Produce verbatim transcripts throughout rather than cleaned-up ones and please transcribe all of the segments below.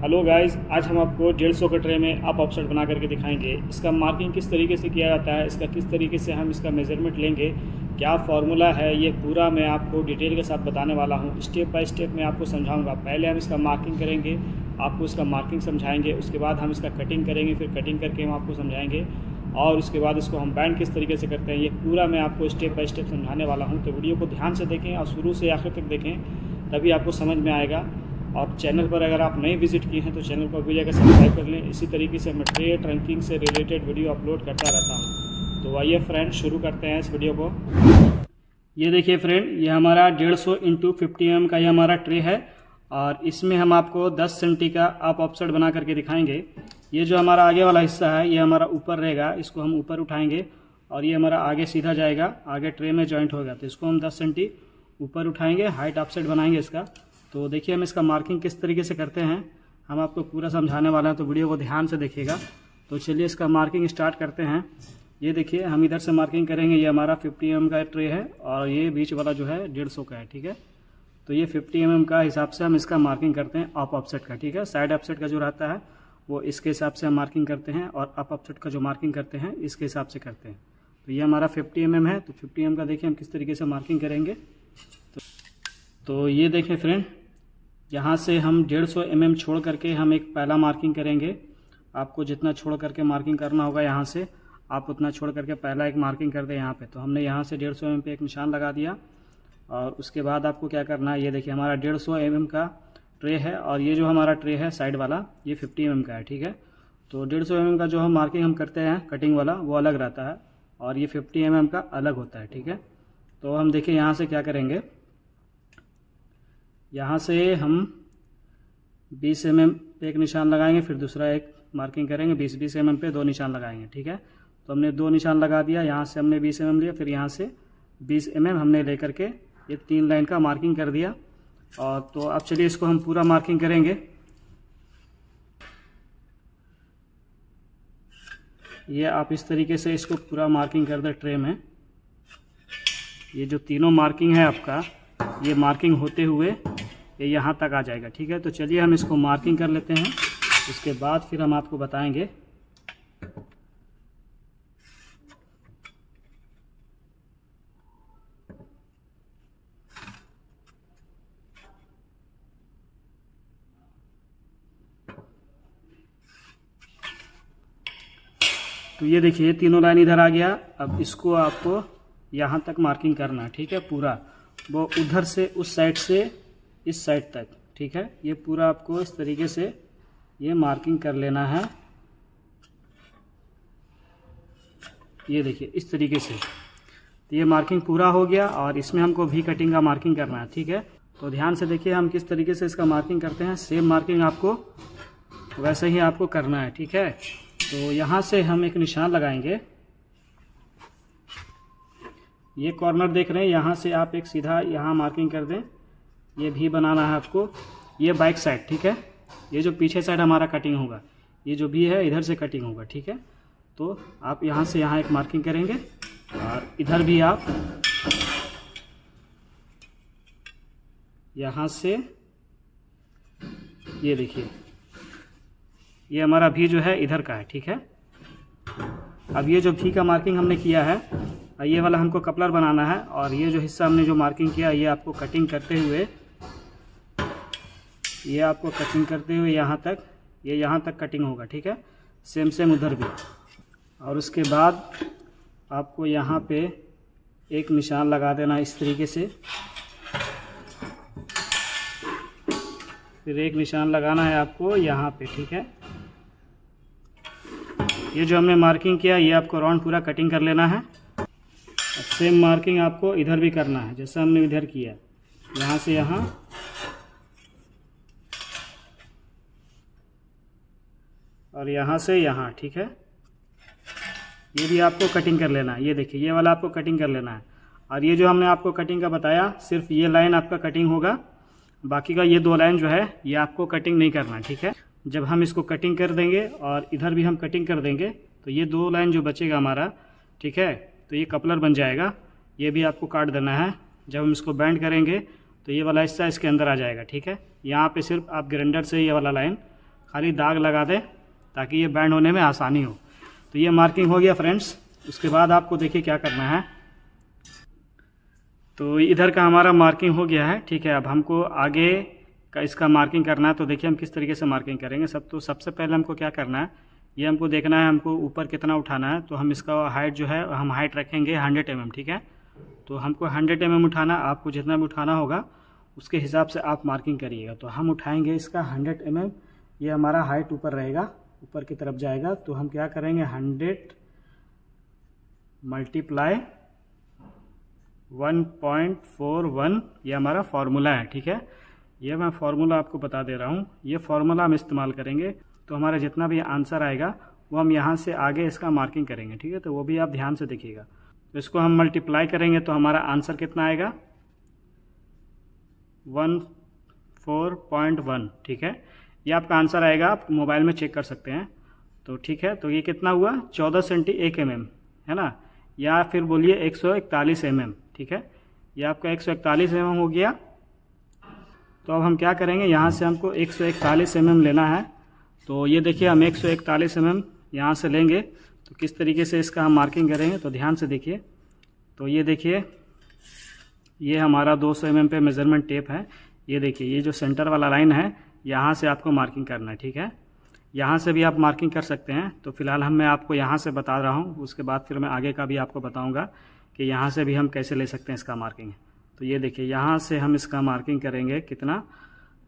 Hello guys, आज हम आपको डेढ़ सौ के ट्रे में आप ऑफसेट बना करके दिखाएंगे। इसका मार्किंग किस तरीके से किया जाता है, इसका किस तरीके से हम इसका मेजरमेंट लेंगे, क्या फार्मूला है, ये पूरा मैं आपको डिटेल के साथ बताने वाला हूँ। स्टेप बाय स्टेप मैं आपको समझाऊंगा। पहले हम इसका मार्किंग करेंगे, आपको इसका मार्किंग समझाएंगे, उसके बाद हम इसका कटिंग करेंगे, फिर कटिंग करके हम आपको समझाएंगे, और उसके बाद इसको हम बैंड किस तरीके से करते हैं, ये पूरा मैं आपको स्टेप बाय स्टेप समझाने वाला हूँ। तो वीडियो को ध्यान से देखें और शुरू से आखिर तक देखें, तभी आपको समझ में आएगा। और चैनल पर अगर आप नए विजिट किए हैं तो चैनल को अभी जाकर सब्सक्राइब कर लें। इसी तरीके से मैं ट्रे ट्रंकिंग से रिलेटेड वीडियो अपलोड करता रहता हूं। तो आइए फ्रेंड, शुरू करते हैं इस वीडियो को। ये देखिए फ्रेंड, ये हमारा डेढ़ सौ इंटू फिफ्टी एम का ये हमारा ट्रे है, और इसमें हम आपको दस सेंटी का आप ऑफसेट बना करके दिखाएंगे। ये जो हमारा आगे वाला हिस्सा है ये हमारा ऊपर रहेगा, इसको हम ऊपर उठाएंगे और ये हमारा आगे सीधा जाएगा, आगे ट्रे में जॉइंट होगा। तो इसको हम दस सेंटी ऊपर उठाएंगे, हाइट ऑफसेट बनाएंगे इसका। तो देखिए हम इसका मार्किंग किस तरीके से करते हैं, हम आपको पूरा समझाने वाला है, तो वीडियो को ध्यान से देखिएगा। तो चलिए इसका मार्किंग स्टार्ट करते हैं। ये देखिए हम इधर से मार्किंग करेंगे। ये हमारा फिफ्टी एम एम का ट्रे है और ये बीच वाला जो है डेढ़ सौ का है, ठीक है। तो ये फिफ्टी एम एम का हिसाब से हम इसका मार्किंग करते हैं अप ऑफसेट का, ठीक है। साइड ऑफसेट का जो रहता है वो इसके हिसाब से हम मार्किंग करते हैं, और अप ऑफसेट का जो मार्किंग करते हैं इसके हिसाब से करते हैं। तो ये हमारा फिफ्टी एम एम है, तो फिफ्टी एम एम का देखिए हम किस तरीके से मार्किंग करेंगे। तो, तो ये देखें फ्रेंड, यहाँ से हम डेढ़ सौ एम एम छोड़ करके हम एक पहला मार्किंग करेंगे। आपको जितना छोड़ करके मार्किंग करना होगा यहाँ से आप उतना छोड़ करके पहला एक मार्किंग कर दें यहाँ पर। तो हमने यहाँ से डेढ़ सौ एम एम पे एक निशान लगा दिया, और उसके बाद आपको क्या करना है, ये देखिए हमारा डेढ़ सौ एम एम का ट्रे है, और ये जो हमारा ट्रे है साइड वाला ये फिफ्टी एम एम का है, ठीक है। तो डेढ़ सौ एम एम का जो हम मार्किंग हम करते हैं कटिंग वाला वो अलग रहता है, और ये फिफ्टी एम एम का अलग होता है, ठीक है। तो हम देखिए यहाँ से क्या करेंगे, यहाँ से हम बीस एम एम पे एक निशान लगाएंगे, फिर दूसरा एक मार्किंग करेंगे, बीस बीस एम एम पे दो निशान लगाएंगे, ठीक है। तो हमने दो निशान लगा दिया, यहाँ से हमने बीस एम एम लिया, फिर यहाँ से बीस एम एम हमने ले करके ये तीन लाइन का मार्किंग कर दिया। और तो अब चलिए इसको हम पूरा मार्किंग करेंगे। ये आप इस तरीके से इसको पूरा मार्किंग कर दें ट्रे में। ये जो तीनों मार्किंग है आपका, ये मार्किंग होते हुए ये यहाँ तक आ जाएगा, ठीक है। तो चलिए हम इसको मार्किंग कर लेते हैं, उसके बाद फिर हम आपको बताएंगे। तो ये देखिए तीनों लाइन इधर आ गया। अब इसको आपको यहाँ तक मार्किंग करना है, ठीक है, पूरा वो उधर से उस साइड से इस साइड तक, ठीक है। ये पूरा आपको इस तरीके से ये मार्किंग कर लेना है। ये देखिए इस तरीके से, तो ये मार्किंग पूरा हो गया, और इसमें हमको भी कटिंग का मार्किंग करना है, ठीक है। तो ध्यान से देखिए हम किस तरीके से इसका मार्किंग करते हैं। सेम मार्किंग आपको वैसे ही आपको करना है, ठीक है। तो यहाँ से हम एक निशान लगाएंगे, ये कॉर्नर देख रहे हैं, यहाँ से आप एक सीधा यहाँ मार्किंग कर दें। ये भी बनाना है आपको, ये बैक साइड, ठीक है। ये जो पीछे साइड हमारा कटिंग होगा, ये जो भी है इधर से कटिंग होगा, ठीक है। तो आप यहाँ से यहाँ एक मार्किंग करेंगे, और इधर भी आप यहाँ से, ये देखिए ये हमारा भी जो है इधर का है, ठीक है। अब ये जो भी का मार्किंग हमने किया है, ये वाला हमको कपलर बनाना है, और ये जो हिस्सा हमने जो मार्किंग किया ये आपको कटिंग करते हुए, ये आपको कटिंग करते हुए यहाँ तक, ये यहाँ तक कटिंग होगा, ठीक है। सेम सेम उधर भी। और उसके बाद आपको यहाँ पे एक निशान लगा देना इस तरीके से, फिर एक निशान लगाना है आपको यहाँ पे, ठीक है। ये जो हमने मार्किंग किया ये आपको राउंड पूरा कटिंग कर लेना है। सेम मार्किंग आपको इधर भी करना है, जैसा हमने इधर किया, यहाँ से यहाँ, और यहाँ से यहाँ, ठीक है। ये भी आपको कटिंग कर लेना है, ये देखिए ये वाला आपको कटिंग कर लेना है। और ये जो हमने आपको कटिंग का बताया, सिर्फ ये लाइन आपका कटिंग होगा, बाकी का ये दो लाइन जो है ये आपको कटिंग नहीं करना, ठीक है। जब हम इसको कटिंग कर देंगे और इधर भी हम कटिंग कर देंगे, तो ये दो लाइन जो बचेगा हमारा, ठीक है, तो ये कपलर बन जाएगा। ये भी आपको काट देना है। जब हम इसको बैंड करेंगे तो ये वाला हिस्सा इसके अंदर आ जाएगा, ठीक है। यहाँ पे सिर्फ आप ग्राइंडर से ये वाला लाइन खाली दाग लगा दें ताकि ये बैंड होने में आसानी हो। तो ये मार्किंग हो गया फ्रेंड्स। उसके बाद आपको देखिए क्या करना है। तो इधर का हमारा मार्किंग हो गया है, ठीक है। अब हमको आगे का इसका मार्किंग करना है। तो देखिए हम किस तरीके से मार्किंग करेंगे। सब तो सबसे पहले हमको क्या करना है, ये हमको देखना है हमको ऊपर कितना उठाना है। तो हम इसका हाइट जो है हम हाइट रखेंगे हंड्रेड एम एम, ठीक है। तो हमको हंड्रेड एम एम उठाना, आपको जितना भी उठाना होगा उसके हिसाब से आप मार्किंग करिएगा। तो हम उठाएंगे इसका हंड्रेड एम एम, ये हमारा हाइट ऊपर रहेगा, ऊपर की तरफ जाएगा। तो हम क्या करेंगे hundred multiply one point four one, ये हमारा फार्मूला है, ठीक है। ये मैं फार्मूला आपको बता दे रहा हूँ, ये फार्मूला हम इस्तेमाल करेंगे। तो हमारा जितना भी आंसर आएगा वो हम यहाँ से आगे इसका मार्किंग करेंगे, ठीक है। तो वो भी आप ध्यान से देखिएगा। तो इसको हम मल्टीप्लाई करेंगे तो हमारा आंसर कितना आएगा, वन फोर पॉइंट वन, ठीक है। ये आपका आंसर आएगा, आप मोबाइल में चेक कर सकते हैं। तो ठीक है, तो ये कितना हुआ, चौदह सेंटी एक एम एम है ना, या फिर बोलिए एक सौ इकतालीस एम एम, ठीक है। ये आपका एक सौ इकतालीस एम एम हो गया। तो अब हम क्या करेंगे, यहाँ से हमको एक सौ इकतालीस एम एम लेना है। तो ये देखिए हम एक सौ इकतालीस एम एम यहाँ से लेंगे। तो किस तरीके से इसका हम मार्किंग करेंगे, तो ध्यान से देखिए। तो ये देखिए, ये हमारा दो सौ एम एम पे मेजरमेंट टेप है। ये देखिए, ये जो सेंटर वाला लाइन है यहाँ से आपको मार्किंग करना है, ठीक है। यहाँ से भी आप मार्किंग कर सकते हैं। तो फिलहाल हम मैं आपको यहाँ से बता रहा हूँ, उसके बाद फिर मैं आगे का भी आपको बताऊँगा कि यहाँ से भी हम कैसे ले सकते हैं इसका मार्किंग। तो ये देखिए, यहाँ से हम इसका मार्किंग करेंगे कितना,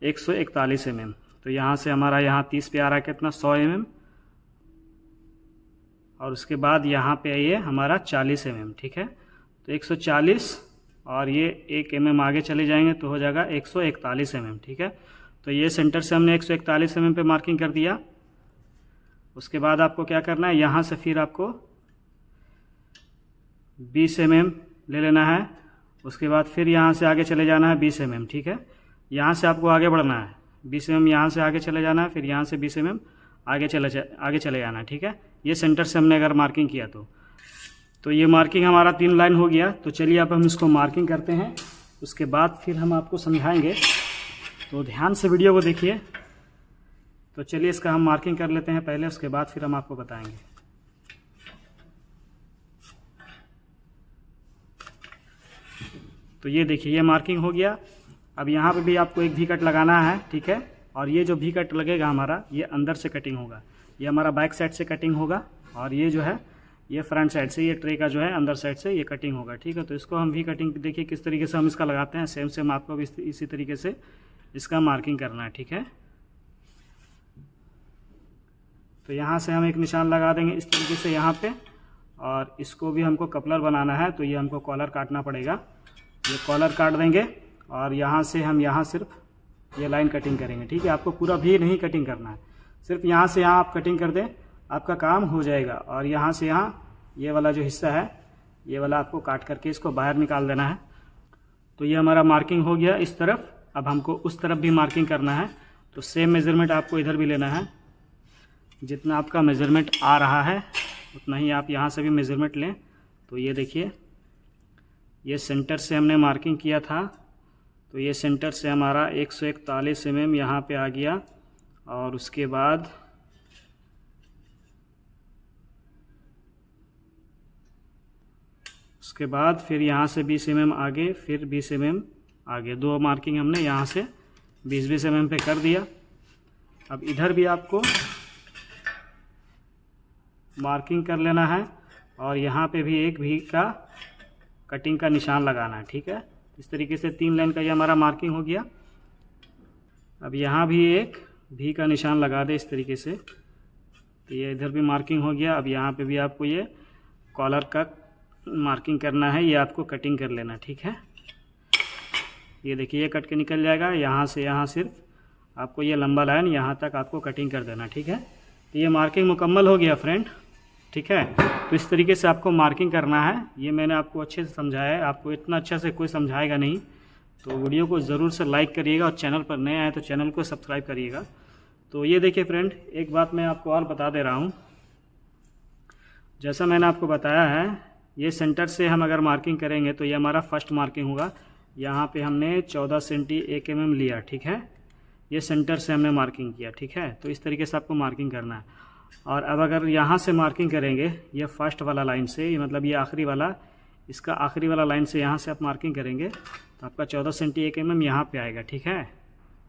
एक सौ इकतालीस एम एम। तो यहाँ से हमारा यहाँ तीस पे आ रहा है कितना, सौ एम एम, और उसके बाद यहाँ पे ये हमारा चालीस एम एम, ठीक है। तो एक सौ चालीस और ये एक एम एम आगे चले जाएंगे तो हो जाएगा एक सौ इकतालीस एम एम, ठीक है। तो ये सेंटर से हमने एक सौ इकतालीस एम एम पे मार्किंग कर दिया। उसके बाद आपको क्या करना है, यहाँ से फिर आपको बीस एम एम ले लेना है। उसके बाद फिर यहाँ से आगे चले जाना है बीस एम एम, ठीक है। यहाँ से आपको आगे बढ़ना है बीस एम एम, यहाँ से आगे चले जाना है, फिर यहाँ से बीस एम एम आगे चले आगे चले जाना है, ठीक है। ये सेंटर से हमने अगर मार्किंग किया तो तो ये मार्किंग हमारा तीन लाइन हो गया। तो चलिए अब हम इसको मार्किंग करते हैं, उसके बाद फिर हम आपको समझाएंगे। तो ध्यान से वीडियो को देखिए। तो चलिए इसका हम मार्किंग कर लेते हैं पहले, उसके बाद फिर हम आपको बताएंगे। तो ये देखिए, ये मार्किंग हो गया। अब यहाँ पे भी आपको एक वी कट लगाना है, ठीक है। और ये जो वी कट लगेगा हमारा, ये अंदर से कटिंग होगा, ये हमारा बैक साइड से कटिंग होगा, और ये जो है ये फ्रंट साइड से, ये ट्रे का जो है अंदर साइड से ये कटिंग होगा, ठीक है। तो इसको हम वी कटिंग देखिए किस तरीके से हम इसका लगाते हैं। सेम सेम आपको भी इसी तरीके से इसका मार्किंग करना है, ठीक है। तो यहाँ से हम एक निशान लगा देंगे इस तरीके से यहाँ पे, और इसको भी हमको कपलर बनाना है। तो ये हमको कॉलर काटना पड़ेगा, ये कॉलर काट देंगे, और यहाँ से हम यहाँ सिर्फ ये लाइन कटिंग करेंगे, ठीक है। आपको पूरा भी नहीं कटिंग करना है, सिर्फ यहाँ से यहाँ आप कटिंग कर दें, आपका काम हो जाएगा। और यहाँ से यहाँ ये वाला जो हिस्सा है, ये वाला आपको काट करके इसको बाहर निकाल देना है। तो ये हमारा मार्किंग हो गया इस तरफ। अब हमको उस तरफ भी मार्किंग करना है। तो सेम मेज़रमेंट आपको इधर भी लेना है, जितना आपका मेज़रमेंट आ रहा है उतना ही आप यहाँ से भी मेज़रमेंट लें। तो ये देखिए, ये सेंटर से हमने मार्किंग किया था। तो ये सेंटर से हमारा एक सौ इकतालीस एम एम यहाँ पर आ गया, और उसके बाद उसके बाद फिर यहाँ से बीस एम एम आगे, फिर बीस एम एम आगे, दो मार्किंग हमने यहाँ से बीस बीस एम एम पे कर दिया। अब इधर भी आपको मार्किंग कर लेना है, और यहाँ पे भी एक भी का कटिंग का निशान लगाना है, ठीक है। इस तरीके से तीन लाइन का ये हमारा मार्किंग हो गया। अब यहाँ भी एक भी का निशान लगा दे इस तरीके से। तो ये इधर भी मार्किंग हो गया। अब यहाँ पे भी आपको ये कॉलर का मार्किंग करना है, ये आपको कटिंग कर लेना, ठीक है। ये देखिए, ये कट के निकल जाएगा। यहाँ से यहाँ सिर्फ आपको ये लंबा लाइन यहाँ तक आपको कटिंग कर देना, ठीक है। तो ये मार्किंग मुकम्मल हो गया फ्रेंड, ठीक है। तो इस तरीके से आपको मार्किंग करना है। ये मैंने आपको अच्छे से समझाया है, आपको इतना अच्छा से कोई समझाएगा नहीं। तो वीडियो को ज़रूर से लाइक करिएगा, और चैनल पर नए आए तो चैनल को सब्सक्राइब करिएगा। तो ये देखिए फ्रेंड, एक बात मैं आपको और बता दे रहा हूँ। जैसा मैंने आपको बताया है, ये सेंटर से हम अगर मार्किंग करेंगे तो ये हमारा फर्स्ट मार्किंग होगा। यहाँ पे हमने चौदह सेंटी एक एम एम लिया, ठीक है। ये सेंटर से हमने मार्किंग किया, ठीक है। तो इस तरीके से आपको मार्किंग करना है। और अब अगर यहाँ से मार्किंग करेंगे ये फर्स्ट वाला लाइन से, मतलब ये आखिरी वाला, इसका आखिरी वाला लाइन से यहाँ से आप मार्किंग करेंगे तो आपका चौदह सेंटी एक एम एम यहाँ पर आएगा, ठीक है।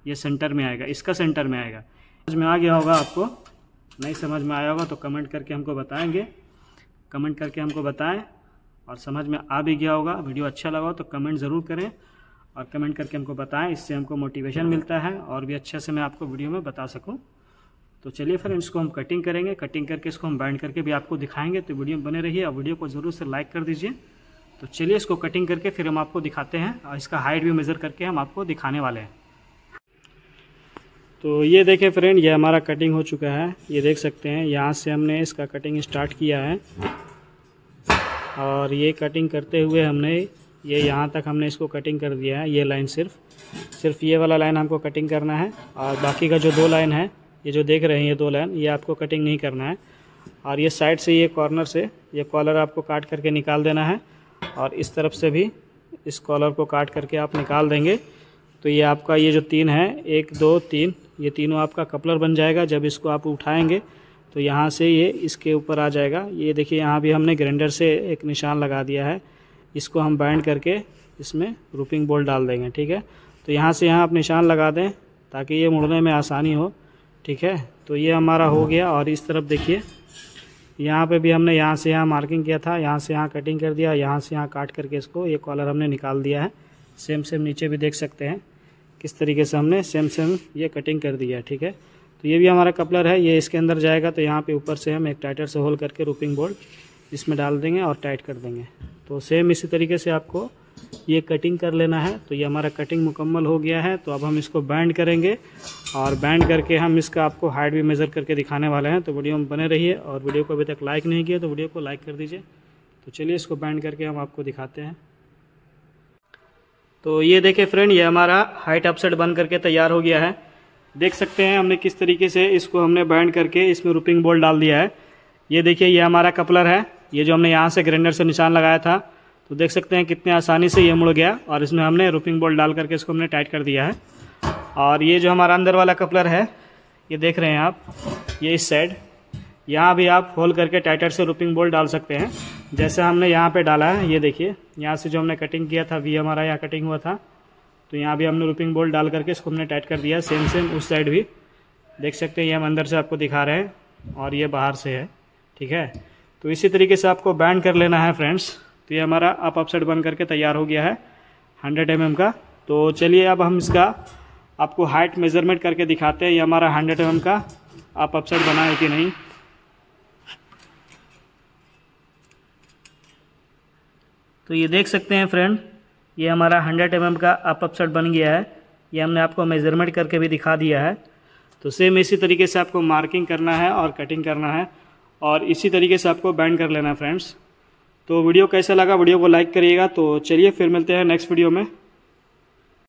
ये सेंटर में आएगा, इसका सेंटर में आएगा। समझ में आ गया होगा आपको, नहीं समझ में आया होगा तो कमेंट करके हमको बताएंगे, कमेंट करके हमको बताएं। और समझ में आ भी गया होगा, वीडियो अच्छा लगा हो तो कमेंट ज़रूर करें और कमेंट करके हमको बताएं, इससे हमको मोटिवेशन मिलता है और भी अच्छे से मैं आपको वीडियो में बता सकूं। तो चलिए फिर इसको हम कटिंग करेंगे, कटिंग करके इसको हम बाइंड करके भी आपको दिखाएंगे, तो वीडियो में बने रहिए और वीडियो को ज़रूर से लाइक कर दीजिए। तो चलिए इसको कटिंग करके फिर हम आपको दिखाते हैं और इसका हाइट भी मेज़र करके हम आपको दिखाने वाले हैं। तो ये देखें फ्रेंड, ये हमारा कटिंग हो चुका है, ये देख सकते हैं यहाँ से हमने इसका कटिंग स्टार्ट किया है और ये कटिंग करते हुए हमने ये यहाँ तक हमने इसको कटिंग कर दिया है। ये लाइन सिर्फ सिर्फ ये वाला लाइन हमको कटिंग करना है और बाकी का जो दो लाइन है, ये जो देख रहे हैं ये दो लाइन, ये आपको कटिंग नहीं करना है। और ये साइड से, ये कॉर्नर से ये कॉलर आपको काट करके निकाल देना है और इस तरफ से भी इस कॉलर को काट करके आप निकाल देंगे। तो ये आपका ये जो तीन है, एक दो तीन, ये तीनों आपका कपलर बन जाएगा। जब इसको आप उठाएंगे तो यहाँ से ये इसके ऊपर आ जाएगा। ये देखिए यहाँ भी हमने ग्राइंडर से एक निशान लगा दिया है, इसको हम बाइंड करके इसमें रूपिंग बोल्ट डाल देंगे, ठीक है। तो यहाँ से यहाँ आप निशान लगा दें ताकि ये मुड़ने में आसानी हो, ठीक है। तो ये हमारा हो गया। और इस तरफ देखिए, यहाँ पे भी हमने यहाँ से यहाँ मार्किंग किया था, यहाँ से यहाँ कटिंग कर दिया, यहाँ से यहाँ काट करके इसको ये कॉलर हमने निकाल दिया है। सेम सेम नीचे भी देख सकते हैं किस तरीके से हमने सेम सेम ये कटिंग कर दिया है, ठीक है। तो ये भी हमारा कपलर है, ये इसके अंदर जाएगा। तो यहाँ पे ऊपर से हम एक टाइटर से होल करके रूपिंग बोल्ट इसमें डाल देंगे और टाइट कर देंगे। तो सेम इसी तरीके से आपको ये कटिंग कर लेना है। तो ये हमारा कटिंग मुकम्मल हो गया है। तो अब हम इसको बैंड करेंगे और बैंड करके हम इसका आपको हाइट भी मेज़र करके दिखाने वाले हैं। तो वीडियो में बने रहिए और वीडियो को अभी तक लाइक नहीं किया तो वीडियो को लाइक कर दीजिए। तो चलिए इसको बैंड करके हम आपको दिखाते हैं। तो ये देखिए फ्रेंड, ये हमारा हाइट अपसेट बन करके तैयार हो गया है। देख सकते हैं हमने किस तरीके से इसको हमने बैंड करके इसमें रूपिंग बोल्ट डाल दिया है। ये देखिए ये हमारा कपलर है, ये जो हमने यहाँ से ग्राइंडर से निशान लगाया था। तो देख सकते हैं कितने आसानी से ये मुड़ गया और इसमें हमने रूपिंग बोल्ट डाल करके इसको हमने टाइट कर दिया है। और ये जो हमारा अंदर वाला कपलर है, ये देख रहे हैं आप, ये इस साइड यहाँ भी आप होल करके टाइटर से रूपिंग बोल्ट डाल सकते हैं, जैसे हमने यहाँ पे डाला है। ये देखिए यहाँ से जो हमने कटिंग किया था, वी हमारा यहाँ कटिंग हुआ था, तो यहाँ भी हमने रूपिंग बोल्ट डाल करके इसको हमने टाइट कर दिया। सेम सेम उस साइड भी देख सकते हैं, ये हम अंदर से आपको दिखा रहे हैं और ये बाहर से है, ठीक है। तो इसी तरीके से आपको बैंड कर लेना है फ्रेंड्स। तो ये हमारा अप अपसेट बन करके तैयार हो गया है हंड्रेड एम एम का। तो चलिए अब हम इसका आपको हाइट मेजरमेंट करके दिखाते हैं। ये हमारा हंड्रेड एम एम का अप अपसेट बना है कि नहीं। तो ये देख सकते हैं फ्रेंड, ये हमारा हंड्रेड एम एम का अप अपसेट बन गया है। ये हमने आपको मेजरमेंट करके भी दिखा दिया है। तो सेम इसी तरीके से आपको मार्किंग करना है और कटिंग करना है और इसी तरीके से आपको बैंड कर लेना है फ्रेंड्स। तो वीडियो कैसा लगा, वीडियो को लाइक करिएगा। तो चलिए फिर मिलते हैं नेक्स्ट वीडियो में।